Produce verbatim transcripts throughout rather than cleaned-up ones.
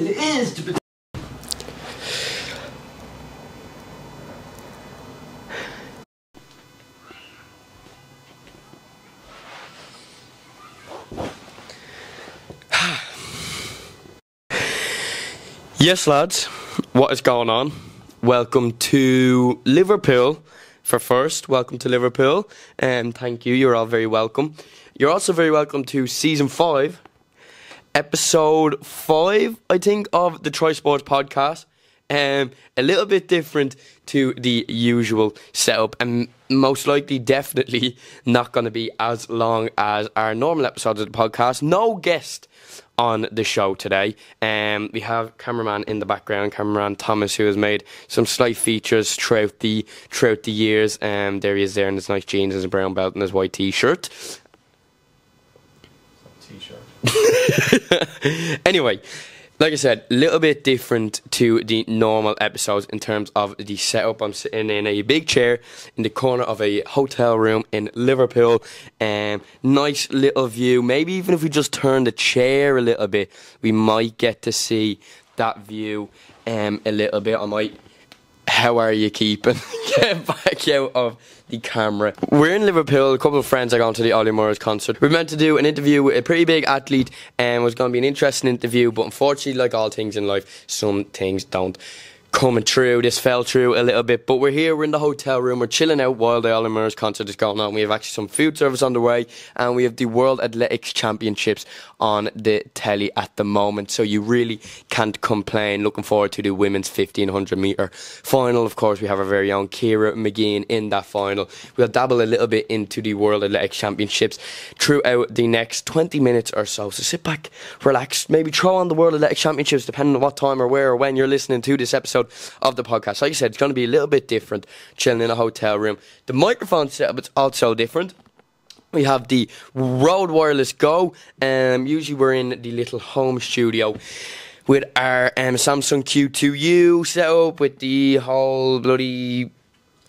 It is to protect. Yes, lads, what is going on? Welcome to Liverpool. For first, welcome to Liverpool, and um, thank you. You're all very welcome. You're also very welcome to season five. Episode five, I think, of the Tri Sports Podcast. Um, a little bit different to the usual setup, and most likely, definitely not going to be as long as our normal episodes of the podcast. No guest on the show today. Um, we have cameraman in the background, cameraman Thomas, who has made some slight features throughout the throughout the years. Um, there he is there in his nice jeans, his brown belt, and his white t-shirt. Anyway, like I said, a little bit different to the normal episodes in terms of the setup. I'm sitting in a big chair in the corner of a hotel room in Liverpool. Um, nice little view. Maybe even if we just turn the chair a little bit, we might get to see that view um, a little bit. I might... How are you keeping? Get back out of the camera. We're in Liverpool. A couple of friends are going to the Ollie Morris concert. We were meant to do an interview with a pretty big athlete, and it was going to be an interesting interview, but unfortunately, like all things in life, some things don't come through. This fell through a little bit, but we're here. We're in the hotel room. We're chilling out while the Ollie Morris concert is going on. We have actually some food service on the way, and we have the World Athletics Championships on the telly at the moment, so you really can't complain. Looking forward to the women's fifteen hundred metre final. Of course, we have our very own Ciara Mageean in that final. We'll dabble a little bit into the World Athletics Championships throughout the next twenty minutes or so, so sit back, relax, maybe throw on the World Athletics Championships depending on what time or where or when you're listening to this episode of the podcast. Like I said, it's going to be a little bit different, chilling in a hotel room. The microphone setup is also different. We have the Rode Wireless Go. Um, usually we're in the little home studio with our um, Samsung Q two U set up with the whole bloody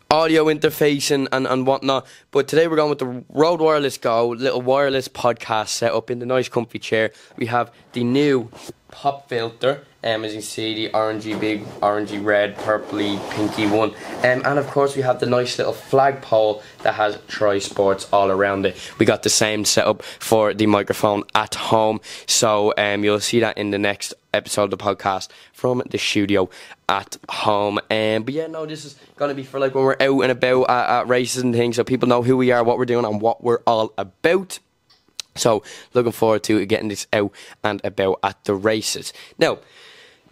audio interface and, and, and whatnot. But today we're going with the Rode Wireless Go, little wireless podcast setup in the nice comfy chair. We have the new pop filter. Um, as you can see, the orangey, big, orangey, red, purpley, pinky one. Um, and of course, we have the nice little flagpole that has Tri Sports all around it. We got the same setup for the microphone at home. So um, you'll see that in the next episode of the podcast from the studio at home. Um, but yeah, no, this is going to be for like when we're out and about at, at races and things, so people know who we are, what we're doing, and what we're all about. So looking forward to getting this out and about at the races. Now,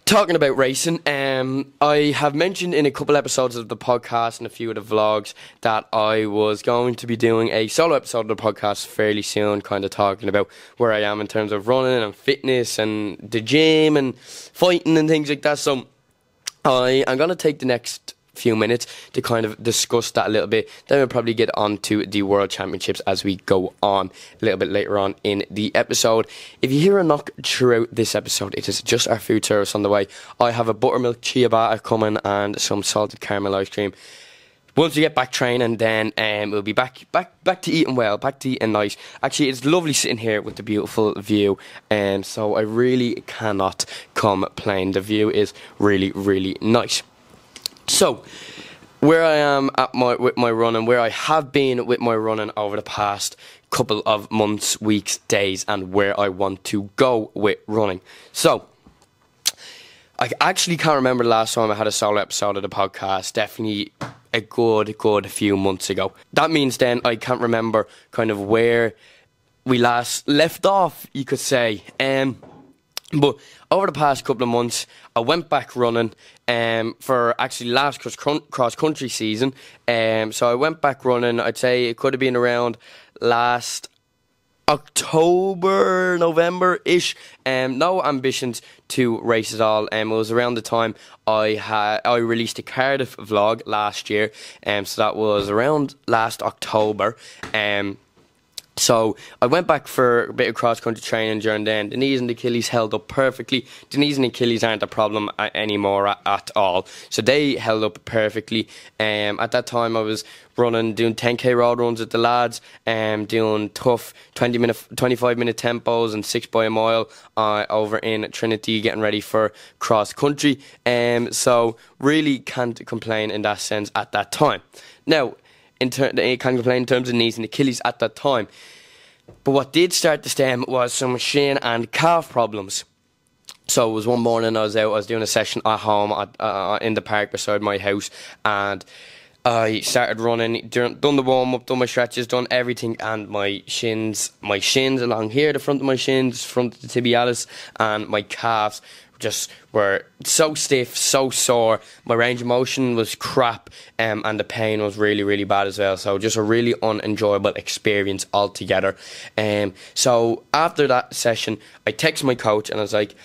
talking about racing, um, I have mentioned in a couple episodes of the podcast and a few of the vlogs that I was going to be doing a solo episode of the podcast fairly soon, kind of talking about where I am in terms of running and fitness and the gym and fighting and things like that. So I am going to take the next few minutes to kind of discuss that a little bit. Then we'll probably get on to the World Championships as we go on a little bit later on in the episode. If you hear a knock throughout this episode, it is just our food service on the way. I have a buttermilk ciabatta coming and some salted caramel ice cream. Once we get back training, then um, we'll be back, back, back to eating well, back to eating nice. Actually, it's lovely sitting here with the beautiful view, and um, so I really cannot complain. The view is really, really nice. So, where I am at my with my running, where I have been with my running over the past couple of months, weeks, days, and where I want to go with running. So, I actually can't remember the last time I had a solo episode of the podcast. Definitely a good, good few months ago. That means then I can't remember kind of where we last left off, you could say. Um, but over the past couple of months, I went back running um, for actually last cross-country season. Um, so I went back running, I'd say it could have been around last October, November-ish. Um, no ambitions to race at all. Um, it was around the time I had I released a Cardiff vlog last year. Um, so that was around last October. Um, So I went back for a bit of cross-country training during then. The knees and the Achilles held up perfectly. The knees and the Achilles aren't a problem anymore at, at all. So they held up perfectly. Um, at that time, I was running, doing ten K road runs with the lads, um, doing tough twenty minute, twenty-five minute tempos and six by a mile uh, over in Trinity, getting ready for cross-country. Um, so really can't complain in that sense at that time. Now, In ter- they can't complain in terms of knees and Achilles at that time. But what did start to stem was some shin and calf problems. So it was one morning I was out, I was doing a session at home at, uh, in the park beside my house, and I started running, done the warm-up, done my stretches, done everything, and my shins, my shins along here, the front of my shins, front of the tibialis, and my calves just were so stiff, so sore. My range of motion was crap, um, and the pain was really, really bad as well. So just a really unenjoyable experience altogether. Um, so after that session, I texted my coach and I was like,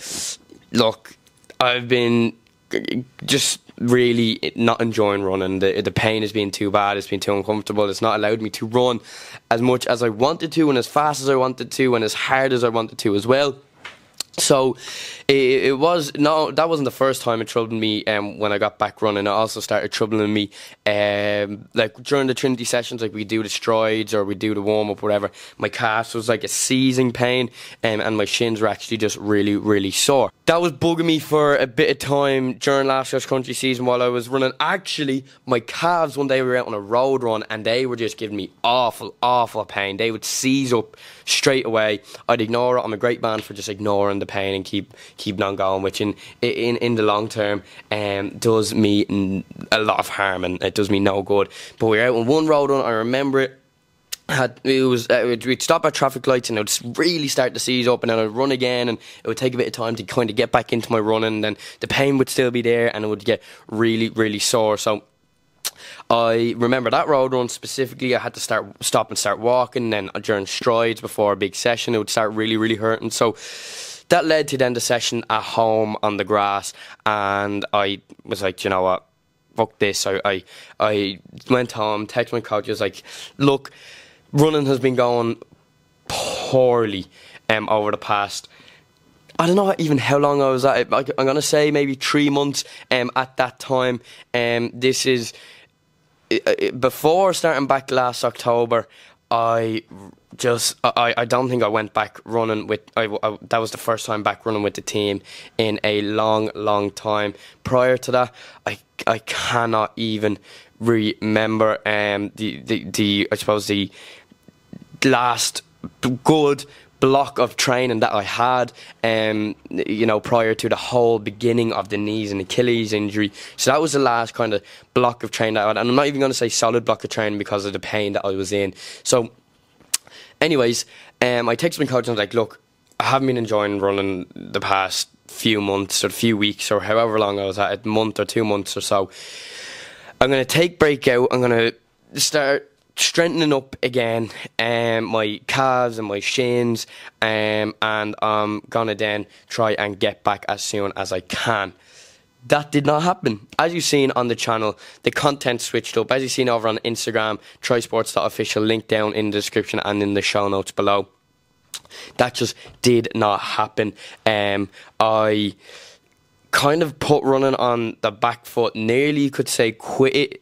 look, I've been just really not enjoying running. The, the pain has been too bad, it's been too uncomfortable, it's not allowed me to run as much as I wanted to and as fast as I wanted to and as hard as I wanted to as well. So it, it was no, that wasn't the first time it troubled me. Um, when I got back running, it also started troubling me. Um, like during the Trinity sessions, like we do the strides or we do the warm up, whatever. My calves was like a seizing pain, um, and my shins were actually just really, really sore. That was bugging me for a bit of time during last year's country season while I was running. Actually, my calves one day we were out on a road run and they were just giving me awful, awful pain. They would seize up straight away. I'd ignore it. I'm a great man for just ignoring the pain and keep keep on going, which in in in the long term um does me a lot of harm and it does me no good. But we were out on one road run, I remember it. Had, it was uh, we'd stop at traffic lights and it would really start to seize up, and then I'd run again and it would take a bit of time to kind of get back into my running, and then the pain would still be there and it would get really, really sore. So I remember that road run specifically, I had to start stop and start walking, and then during strides before a big session it would start really, really hurting. So that led to then the session at home on the grass, and I was like, you know what, fuck this. So I, I went home, texted my coach, I was like, look, running has been going poorly um, over the past, I don't know even how long I was at it, but I'm going to say maybe three months um, at that time. Um, this is, before starting back last October, I just, I, I don't think I went back running with, I, I, that was the first time back running with the team in a long, long time. Prior to that, I, I cannot even remember um, the, the, the, I suppose the last good block of training that I had, um, you know, prior to the whole beginning of the knees and Achilles injury. So that was the last kind of block of training that I had, and I'm not even going to say solid block of training because of the pain that I was in. So anyways, um, I texted my coach and I was like, look, I haven't been enjoying running the past few months or few weeks or however long I was at it, month or two months or so. I'm going to take break out, I'm going to start strengthening up again um, my calves and my shins, um, and I'm going to then try and get back as soon as I can. That did not happen. As you've seen on the channel, the content switched up. As you've seen over on Instagram, tri sports dot official, link down in the description and in the show notes below. That just did not happen. Um, I kind of put running on the back foot, nearly you could say quit it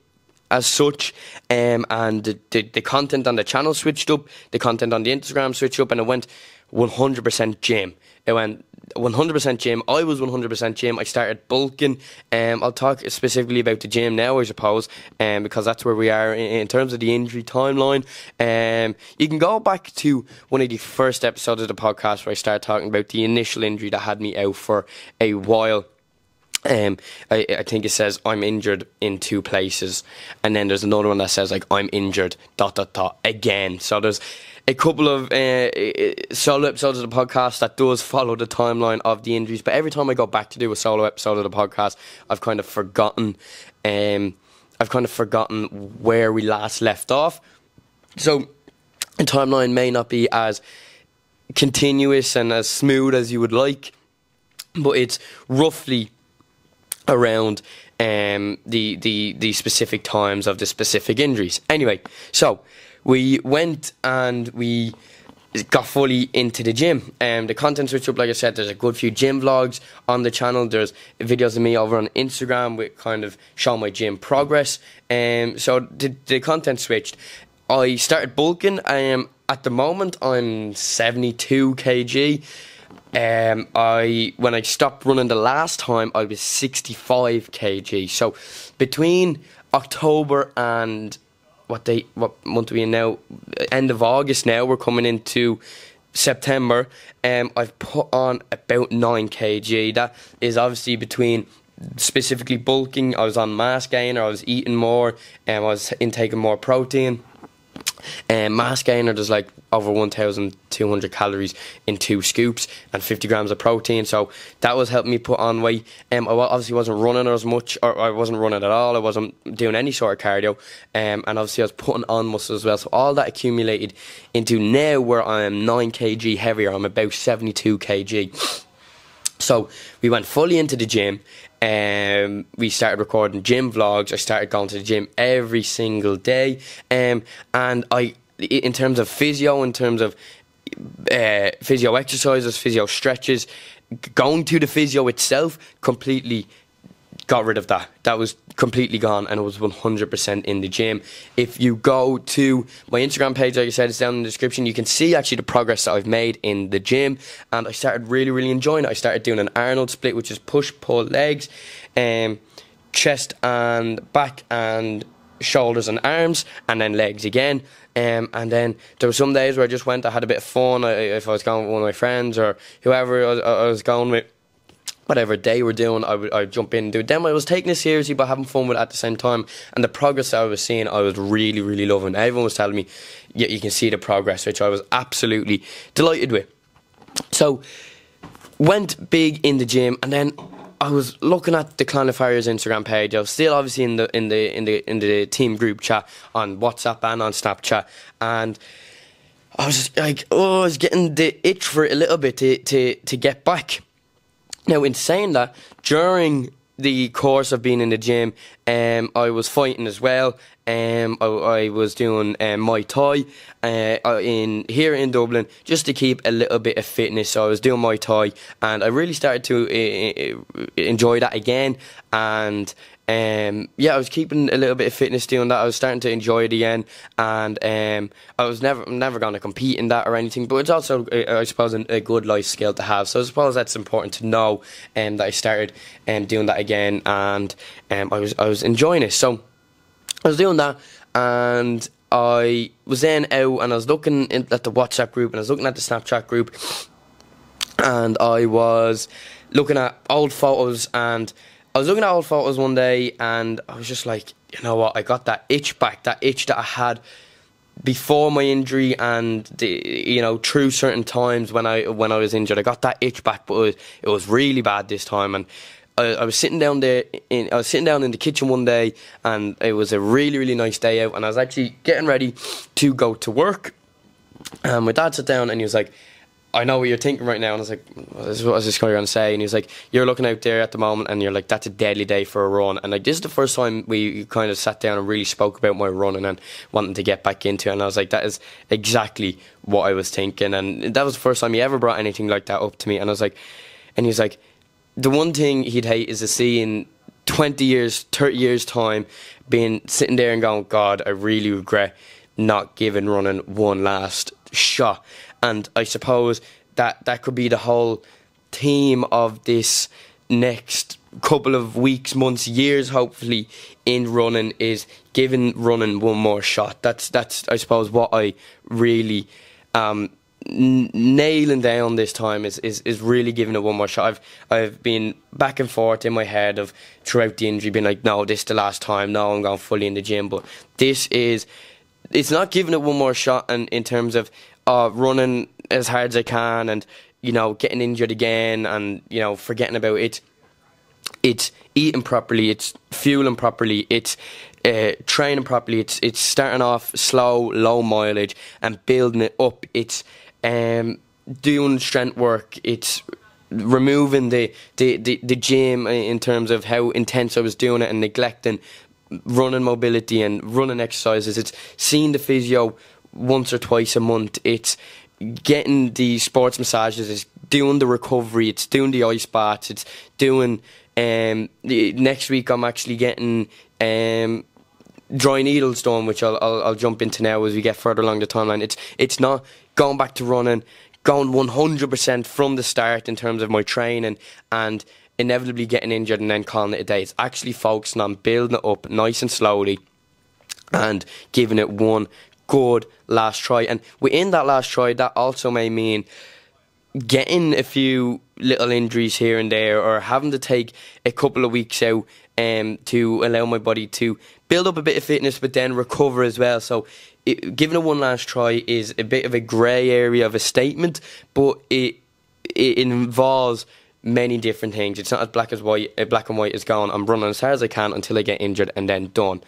as such, um, and the, the, the content on the channel switched up, the content on the Instagram switched up, and it went one hundred percent gym. It went one hundred percent gym. I was one hundred percent gym. I started bulking. Um, I'll talk specifically about the gym now, I suppose, um, because that's where we are in, in terms of the injury timeline. Um, you can go back to one of the first episodes of the podcast where I started talking about the initial injury that had me out for a while. Um, I, I think it says I'm injured in two places, and then there's another one that says like I'm injured dot dot dot again. So there's a couple of uh, solo episodes of the podcast that does follow the timeline of the injuries, but every time I go back to do a solo episode of the podcast, I've kind of forgotten. Um, I've kind of forgotten where we last left off, so the timeline may not be as continuous and as smooth as you would like, but it's roughly around um, the, the the specific times of the specific injuries. Anyway, so we went and we got fully into the gym. Um, the content's rich up, like I said, there's a good few gym vlogs on the channel. There's videos of me over on Instagram with kind of showing my gym progress. Um, so the, the content switched. I started bulking. Um, at the moment, I'm seventy-two kilograms. Um, I when I stopped running the last time, I was sixty-five kilograms. So between October and... What day? What month are we in now? End of August now. We're coming into September. Um, I've put on about nine kilograms. That is obviously between specifically bulking. I was on mass gain, or I was eating more, and um, I was intaking more protein. And um, mass gainer, there's like over one thousand two hundred calories in two scoops and fifty grams of protein, so that was helping me put on weight. Um, I obviously wasn't running as much, or I wasn't running at all, I wasn't doing any sort of cardio, um, and obviously I was putting on muscle as well, so all that accumulated into now where I am nine kilograms heavier. I'm about seventy-two kilograms. So we went fully into the gym, and um, we started recording gym vlogs. I started going to the gym every single day, um, and I, in terms of physio, in terms of uh, physio exercises, physio stretches, going to the physio itself, completely got rid of that. That was completely gone, and it was one hundred percent in the gym. If you go to my Instagram page, like I said, it's down in the description, you can see actually the progress that I've made in the gym, and I started really, really enjoying it. I started doing an Arnold split, which is push, pull, legs, um, chest and back and shoulders and arms, and then legs again. Um, and then there were some days where I just went, I had a bit of fun, I, if I was going with one of my friends or whoever I was, I was going with, whatever day we're doing, I would I'd jump in and do it. Then I was taking it seriously but having fun with it at the same time, and the progress that I was seeing, I was really, really loving. Everyone was telling me, yeah, you can see the progress, which I was absolutely delighted with. So, went big in the gym, and then I was looking at the Clonliffe Harriers Instagram page. I was still obviously in the in the in the in the team group chat on WhatsApp and on Snapchat, and I was just like, oh, I was getting the itch for it a little bit to to to get back. Now, in saying that, during the course of being in the gym, um, I was fighting as well. Um, I, I was doing um, Muay Thai uh, in, here in Dublin, just to keep a little bit of fitness. So I was doing Muay Thai, and I really started to uh, enjoy that again. And um, yeah, I was keeping a little bit of fitness doing that. I was starting to enjoy it again, and um, I was never never going to compete in that or anything. But it's also, uh, I suppose, a good life skill to have. So I suppose that's important to know, um, that I started um, doing that again, and um, I was I was enjoying it. So I was doing that, and I was then out, and I was looking in, at the WhatsApp group, and I was looking at the Snapchat group, and I was looking at old photos, and I was looking at old photos one day, and I was just like, you know what, I got that itch back, that itch that I had before my injury, and the, you know, through certain times when I when I was injured, I got that itch back, but it was, it was really bad this time. And I, I was sitting down there. In, I was sitting down in the kitchen one day, and it was a really, really nice day out. And I was actually getting ready to go to work. And my dad sat down, and he was like, "I know what you're thinking right now." And I was like, well, "This is what I was just going to say." And he was like, "You're looking out there at the moment, and you're like, that's a deadly day for a run." And like, this is the first time we kind of sat down and really spoke about my running and wanting to get back into it. And I was like, that is exactly what I was thinking. And that was the first time he ever brought anything like that up to me. And I was like, and he was like, the one thing he'd hate is to see in twenty years, thirty years time, being sitting there and going, God, I really regret not giving running one last shot. And I suppose that that could be the whole theme of this next couple of weeks, months, years, hopefully, in running, is giving running one more shot. That's, that's I suppose, what I really... Um, nailing down this time is, is is really giving it one more shot. I've I've been back and forth in my head of throughout the injury being like, no, this is the last time, no, I'm going fully in the gym, but this is, it's not giving it one more shot. And in terms of uh, running as hard as I can, and you know, getting injured again, and you know, forgetting about it, it's eating properly, it's fueling properly, it's Uh, training properly, it's it's starting off slow, low mileage, and building it up. It's um, doing strength work. It's removing the the, the the gym in terms of how intense I was doing it, and neglecting running mobility and running exercises. It's seeing the physio once or twice a month. It's getting the sports massages. It's doing the recovery. It's doing the ice baths. It's doing... Um, the, next week I'm actually getting... Um, dry needles done, which I'll, I'll I'll jump into now as we get further along the timeline. It's it's not going back to running, going one hundred percent from the start in terms of my training and inevitably getting injured and then calling it a day. It's actually focusing on building it up nice and slowly and giving it one good last try. And within that last try, that also may mean getting a few little injuries here and there, or having to take a couple of weeks out um, to allow my body to build up a bit of fitness but then recover as well. So it, giving it one last try is a bit of a grey area of a statement, but it it involves many different things. It's not as black as white, black and white as gone. I'm running as hard as I can until I get injured and then done.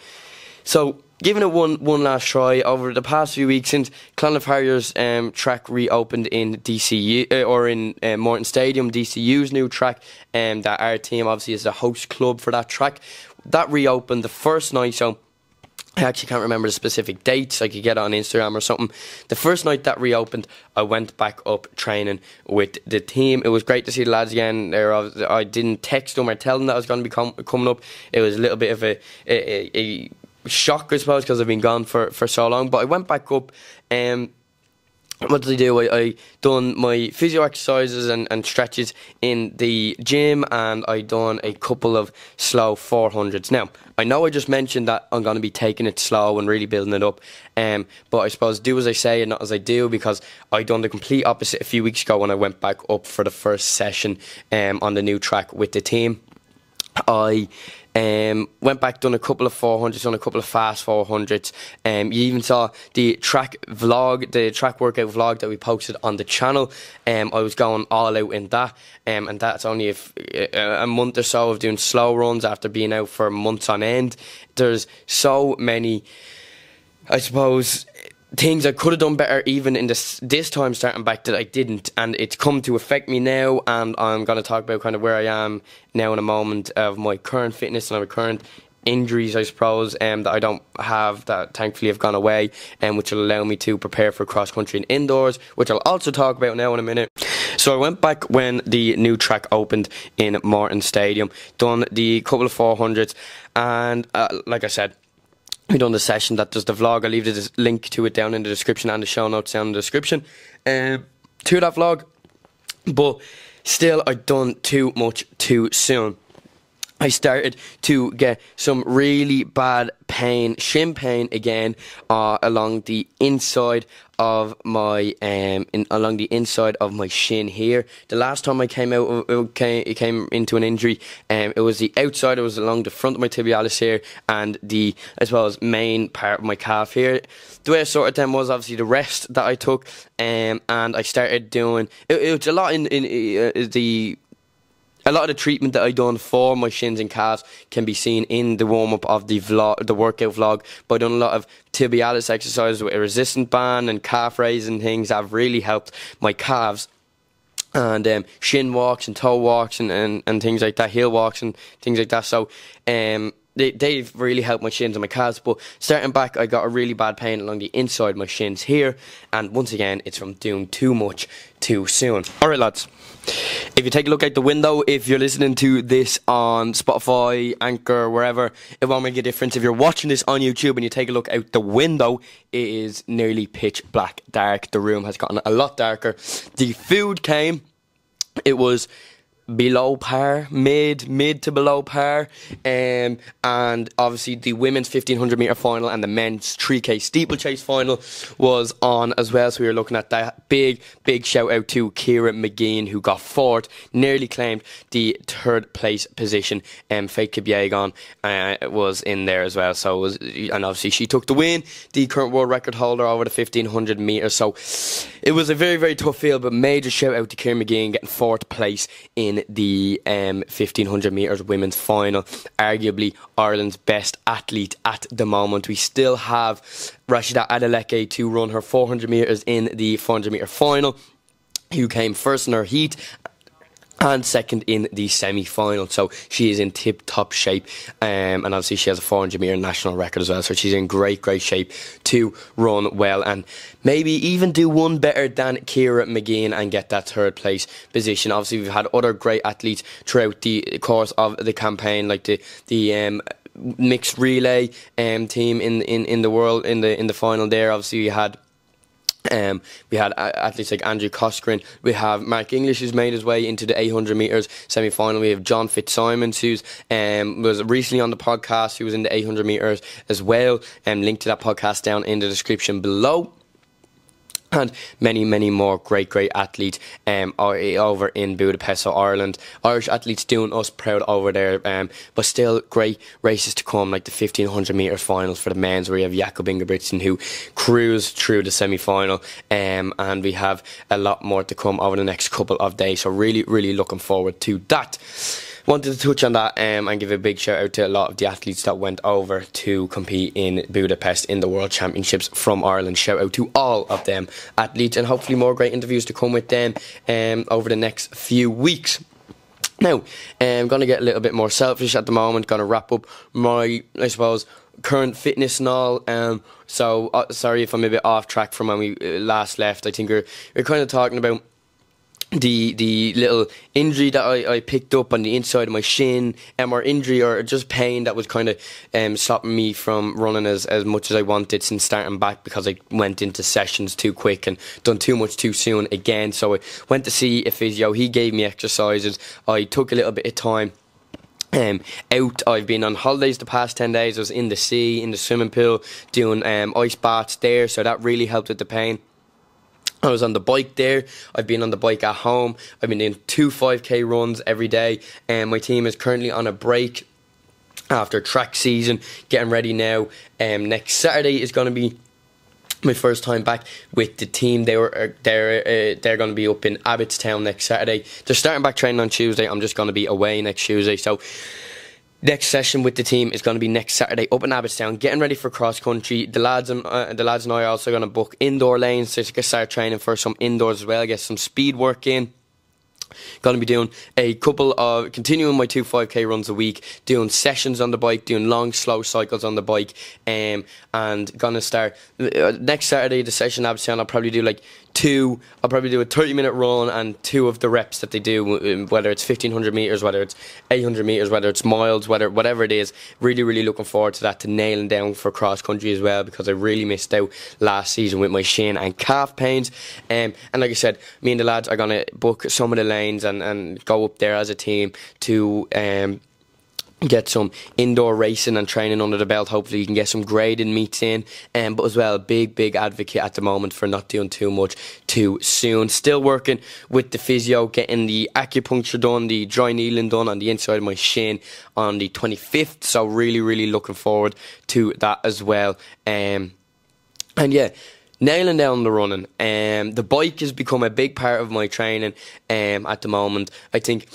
So giving it one one last try over the past few weeks since Clonliffe Harriers' um, track reopened in D C U uh, or in uh, Morton Stadium, D C U's new track, and um, that our team obviously is the host club for that track. That reopened the first night, so I actually can't remember the specific dates. I could get it on Instagram or something. The first night that reopened, I went back up training with the team. It was great to see the lads again. They were, I didn't text them or tell them that I was going to be com coming up. It was a little bit of a... a, a shock, I suppose, because I've been gone for, for so long. But I went back up. Um, what did I do? I, I done my physio exercises and, and stretches in the gym, and I done a couple of slow four hundreds. Now, I know I just mentioned that I'm going to be taking it slow and really building it up, um, but I suppose do as I say and not as I do, because I done the complete opposite a few weeks ago when I went back up for the first session um, on the new track with the team. I... Um, went back, done a couple of four hundreds, done a couple of fast four hundreds. Um, you even saw the track vlog, the track workout vlog that we posted on the channel. Um, I was going all out in that, um, and that's only a, a month or so of doing slow runs after being out for months on end. There's so many, I suppose, things I could have done better even in this this time starting back that I didn't, and it's come to affect me now. And I'm going to talk about kind of where I am now in a moment of my current fitness and my current injuries, I suppose, um, that I don't have, that thankfully have gone away, and um, which will allow me to prepare for cross country and indoors, which I'll also talk about now in a minute. So I went back when the new track opened in Morton Stadium, done the couple of four hundreds, and uh, like I said, we done the session that does the vlog. I'll leave the link to it down in the description and the show notes down in the description um, to that vlog. But still, I done too much too soon. I started to get some really bad pain, shin pain again, uh, along the inside of my um, in, along the inside of my shin here. The last time I came out, it came, it came into an injury. Um, it was the outside. It was along the front of my tibialis here, and the as well as main part of my calf here. The way I sorted them was obviously the rest that I took, um, and I started doing. It, it's a lot in in uh, the. A lot of the treatment that I done for my shins and calves can be seen in the warm-up of the vlog, the workout vlog. But I done a lot of tibialis exercises with a resistance band and calf raising things that have really helped my calves. And um, shin walks and toe walks and, and, and things like that, heel walks and things like that. So um, they, they've really helped my shins and my calves. But starting back, I got a really bad pain along the inside of my shins here. And once again, it's from doing too much too soon. All right, lads. If you take a look out the window, if you're listening to this on Spotify, Anchor, wherever, it won't make a difference. If you're watching this on YouTube and you take a look out the window, it is nearly pitch black dark. The room has gotten a lot darker. The food came. It was below par, mid, mid to below par. Um, and obviously the women's fifteen hundred metre final and the men's three K steeplechase final was on as well. So we were looking at that. Big, big shout out to Ciara Mageean, who got fourth, nearly claimed the third place position. Um, Faith Kibyegon uh, was in there as well. So it was, and obviously she took the win, the current world record holder over the fifteen hundred metre. So it was a very, very tough field, but major shout out to Ciara Mageean getting fourth place in the um, fifteen hundred metres women's final. Arguably Ireland's best athlete at the moment. We still have Rashida Adeleke to run her four hundred metres in the four hundred metre final, who came first in her heat and second in the semi-final. So she is in tip-top shape, um, and obviously she has a four hundred metre national record as well, so she's in great, great shape to run well and maybe even do one better than Ciara Mageean and get that third place position. Obviously, we've had other great athletes throughout the course of the campaign, like the the um, mixed relay um, team in, in in the world in the in the final there. Obviously, we had. Um, we had athletes like Andrew Coskren. We have Mark English, who's made his way into the eight hundred metres semi-final. We have John Fitzsimons, who's um, was recently on the podcast, who was in the eight hundred metres as well. Um, link to that podcast down in the description below. And many, many more great, great athletes um, are over in Budapest, so Ireland. Irish athletes doing us proud over there, um, but still great races to come, like the fifteen hundred metre finals for the men's, where you have Jakob Ingebrigtsen, who cruised through the semi-final, um, and we have a lot more to come over the next couple of days, so really, really looking forward to that. Wanted to touch on that um, and give a big shout out to a lot of the athletes that went over to compete in Budapest in the World Championships from Ireland. Shout out to all of them athletes, and hopefully more great interviews to come with them um, over the next few weeks. Now, um, I'm going to get a little bit more selfish at the moment, going to wrap up my, I suppose, current fitness and all. Um, so, uh, sorry if I'm a bit off track from when we last left. I think we're, we're kind of talking about the the little injury that I, I picked up on the inside of my shin, um, or injury or just pain that was kind of um, stopping me from running as, as much as I wanted since starting back, because I went into sessions too quick and done too much too soon again. So I went to see a physio, he gave me exercises, I took a little bit of time Um, out. I've been on holidays the past ten days, I was in the sea, in the swimming pool, doing um, ice baths there, so that really helped with the pain. I was on the bike there, I've been on the bike at home, I've been doing two five K runs every day, and my team is currently on a break after track season, getting ready now. Um, next Saturday is going to be my first time back with the team. They were they're uh, they're going to be up in Abbottstown next Saturday. They're starting back training on Tuesday, I'm just going to be away next Tuesday, so next session with the team is going to be next Saturday up in Abbottstown, getting ready for cross country. The lads and uh, the lads and I are also going to book indoor lanes, so to start training for some indoors as well, get some speed work in. Going to be doing a couple of, continuing my two five K runs a week, doing sessions on the bike, doing long, slow cycles on the bike, um, and going to start, uh, next Saturday, the session Abbottstown, I'll probably do like two, I'll probably do a thirty minute run and two of the reps that they do, whether it's fifteen hundred metres, whether it's eight hundred metres, whether it's miles, whether whatever it is. Really, really looking forward to that, to nailing down for cross country as well, because I really missed out last season with my shin and calf pains. Um, and like I said, me and the lads are going to book some of the lanes And, and go up there as a team to um, get some indoor racing and training under the belt. Hopefully you can get some graded meets in, um, but as well, big, big advocate at the moment for not doing too much too soon. Still working with the physio, getting the acupuncture done, the dry needling done on the inside of my shin on the twenty-fifth, so really, really looking forward to that as well. Um, and yeah, nailing down the running. Um, the bike has become a big part of my training um, at the moment. I think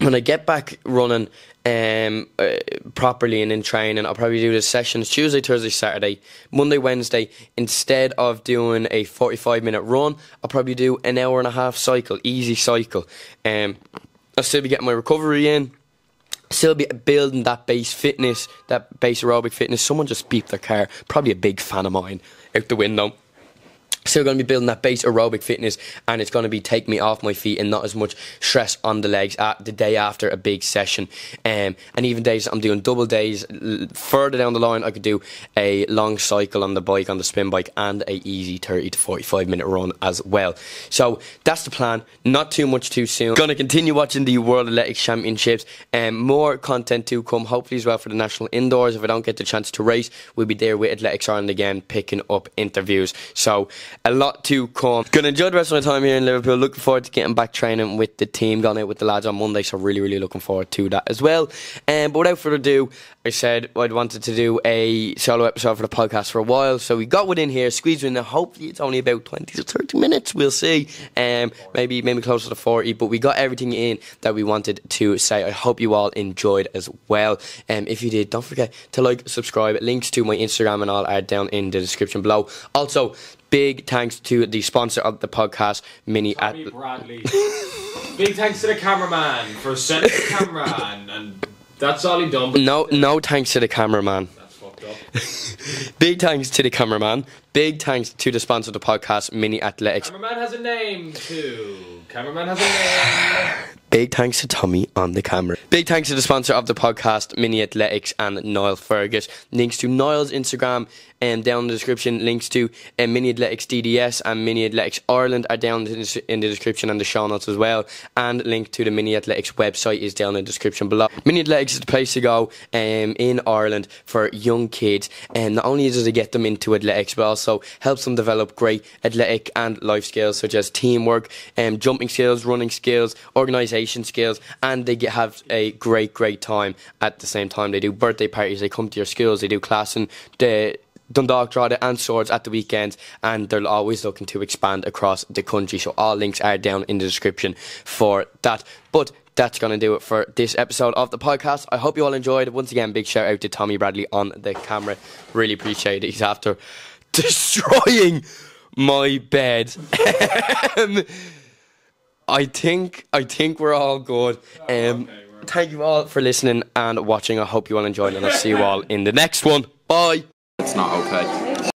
when I get back running um, uh, properly and in training, I'll probably do the sessions Tuesday, Thursday, Saturday, Monday, Wednesday. Instead of doing a forty-five minute run, I'll probably do an hour and a half cycle, easy cycle. Um, I'll still be getting my recovery in, still be building that base fitness, that base aerobic fitness. Someone just beeped their car, probably a big fan of mine, out the window. Still going to be building that base aerobic fitness, and it's going to be take me off my feet and not as much stress on the legs at the day after a big session. Um, and even days I'm doing double days, further down the line I could do a long cycle on the bike, on the spin bike, and a easy thirty to forty-five minute run as well. So that's the plan, not too much too soon. Going to continue watching the World Athletics Championships, and um, more content to come hopefully as well for the national indoors. If I don't get the chance to race, we'll be there with Athletics Ireland again, picking up interviews. So a lot to come. Gonna enjoy the rest of my time here in Liverpool. Looking forward to getting back training with the team. Gone out with the lads on Monday, so really, really looking forward to that as well. Um, but without further ado, I said I'd wanted to do a solo episode for the podcast for a while, so we got one in here, squeezed in. Now hopefully it's only about twenty to thirty minutes. We'll see. Um, maybe maybe closer to forty. But we got everything in that we wanted to say. I hope you all enjoyed as well. Um, if you did, don't forget to like, subscribe. Links to my Instagram and all are down in the description below. Also, big thanks to the sponsor of the podcast, Mini Tommy Bradley. Big thanks to the cameraman for setting the camera and, and that's all he done. But no, no thanks to the cameraman. That's fucked up. Big thanks to the cameraman. Big thanks to the sponsor of the podcast, Mini Athletics. Cameraman has a name too. Cameraman has a name. Big thanks to Tommy on the camera. Big thanks to the sponsor of the podcast, Mini Athletics, and Noel Fergus. Links to Noel's Instagram um, down in the description. Links to um, Mini Athletics D D S and Mini Athletics Ireland are down in the, in the description and the show notes as well. And link to the Mini Athletics website is down in the description below. Mini Athletics is the place to go um, in Ireland for young kids. And not only does it get them into athletics, but also helps them develop great athletic and life skills such as teamwork, um, jumping skills, running skills, organisation skills, and they get, have a great, great time at the same time. They do birthday parties, they come to your schools, they do class and the Dundalk, Drogheda and Swords at the weekends, and they're always looking to expand across the country. So all links are down in the description for that. But that's going to do it for this episode of the podcast. I hope you all enjoyed. Once again, big shout out to Tommy Bradley on the camera. Really appreciate it. He's after destroying my bed. I think I think we're all good. Um, okay, we're thank you all for listening and watching. I hope you all enjoyed, and I'll see you all in the next one. Bye. It's not okay.